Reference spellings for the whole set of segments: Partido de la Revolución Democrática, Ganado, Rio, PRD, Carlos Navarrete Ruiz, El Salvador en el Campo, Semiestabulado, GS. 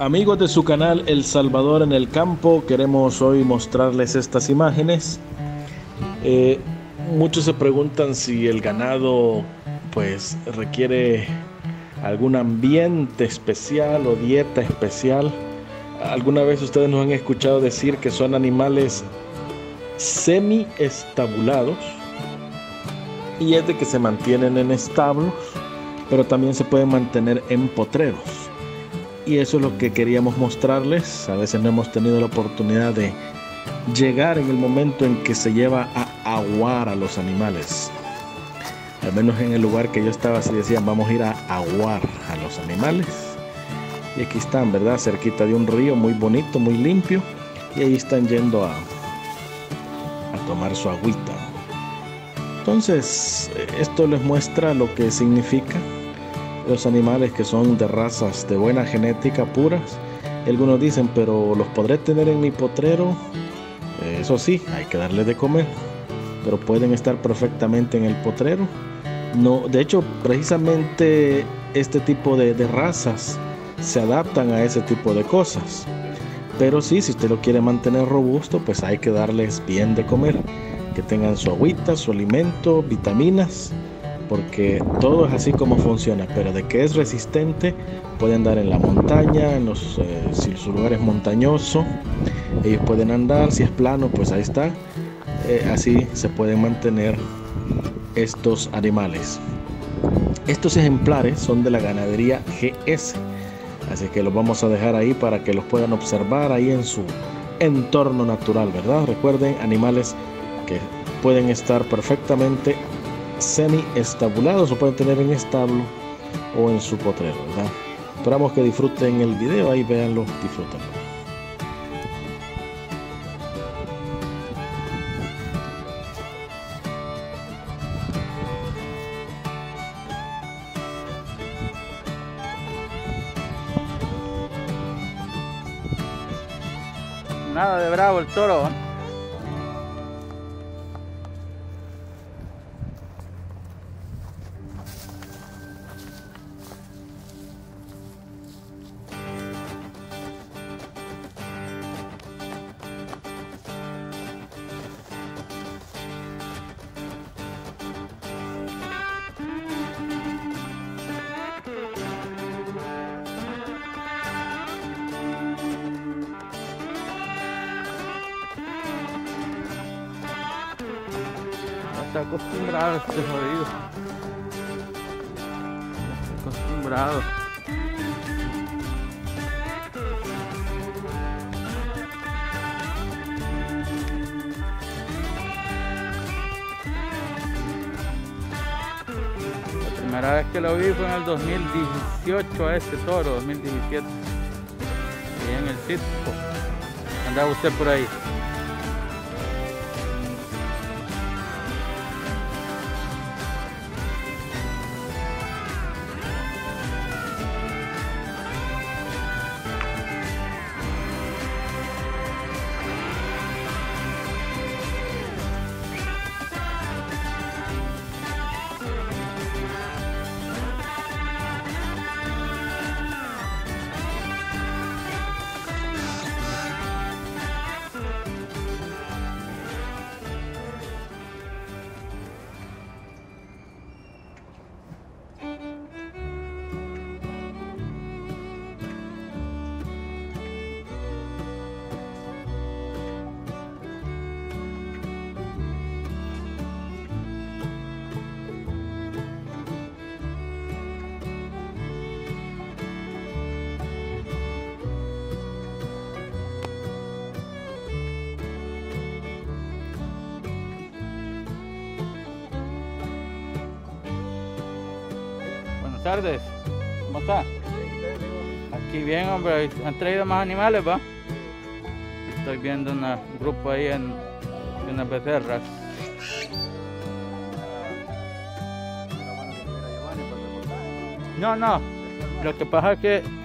Amigos de su canal El Salvador en el Campo, queremos hoy mostrarles estas imágenes. Muchos se preguntan si el ganado pues requiere algún ambiente especial o dieta especial. ¿Alguna vez ustedes nos han escuchado decir que son animales semiestabulados? Y es de que se mantienen en establos, pero también se pueden mantener en potreros. Y eso es lo que queríamos mostrarles. A veces no hemos tenido la oportunidad de llegar en el momento en que se lleva a aguar a los animales. Al menos en el lugar que yo estaba se decían: vamos a ir a aguar a los animales. Y aquí están, ¿verdad? Cerquita de un río muy bonito, muy limpio. Y ahí están yendo a tomar su agüita. Entonces, esto les muestra lo que significa los animales que son de razas de buena genética, puras. Algunos dicen: pero los podré tener en mi potrero. Eso sí, hay que darles de comer, pero pueden estar perfectamente en el potrero. No, de hecho, precisamente este tipo de razas se adaptan a ese tipo de cosas. Pero sí, si usted lo quiere mantener robusto, pues hay que darles bien de comer, que tengan su agüita, su alimento, vitaminas, porque todo es así como funciona. Pero de que es resistente, puede andar en la montaña, en los si su lugar es montañoso, ellos pueden andar. Si es plano, pues ahí está. Así se pueden mantener estos animales. Estos ejemplares son de la ganadería GS, así que los vamos a dejar ahí para que los puedan observar ahí en su entorno natural, ¿verdad? Recuerden, animales que pueden estar perfectamente semi-estabulados o pueden tener en establo o en su potrero, ¿verdad? Esperamos que disfruten el video, ahí véanlo, disfrútenlo. Nada de bravo el toro, ¿eh? Está acostumbrado este jodido. Está acostumbrado. La primera vez que lo vi fue en el 2018 a este toro, 2017. Y en el circo. Andaba usted por ahí. Buenas tardes, ¿cómo está? Aquí bien, hombre. ¿Han traído más animales, va? Estoy viendo un grupo ahí de unas becerras. No, no, lo que pasa es que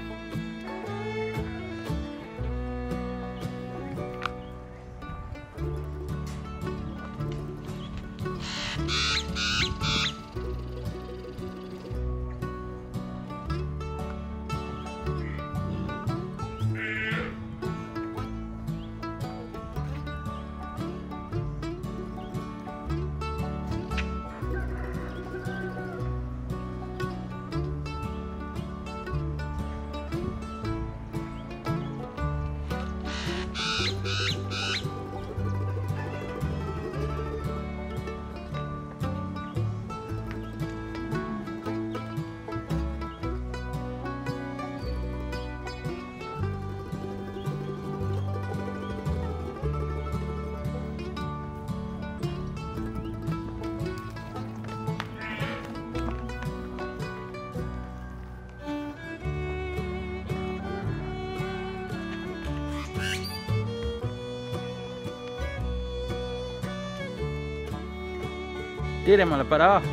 Tíremela para abajo.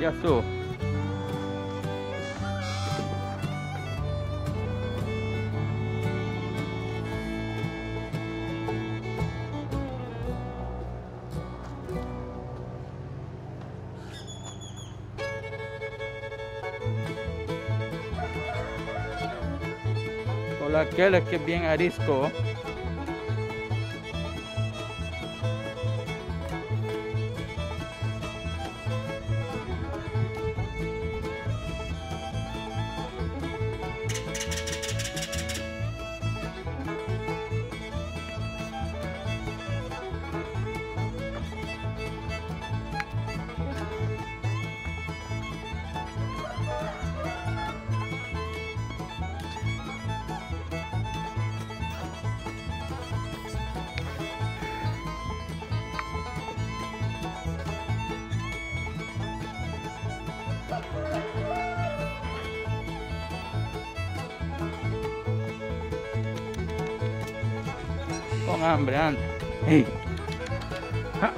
Ya estuvo. Con aquel que es bien arisco. Con hambre, anda. Hey. Ja.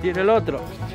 Tira el otro.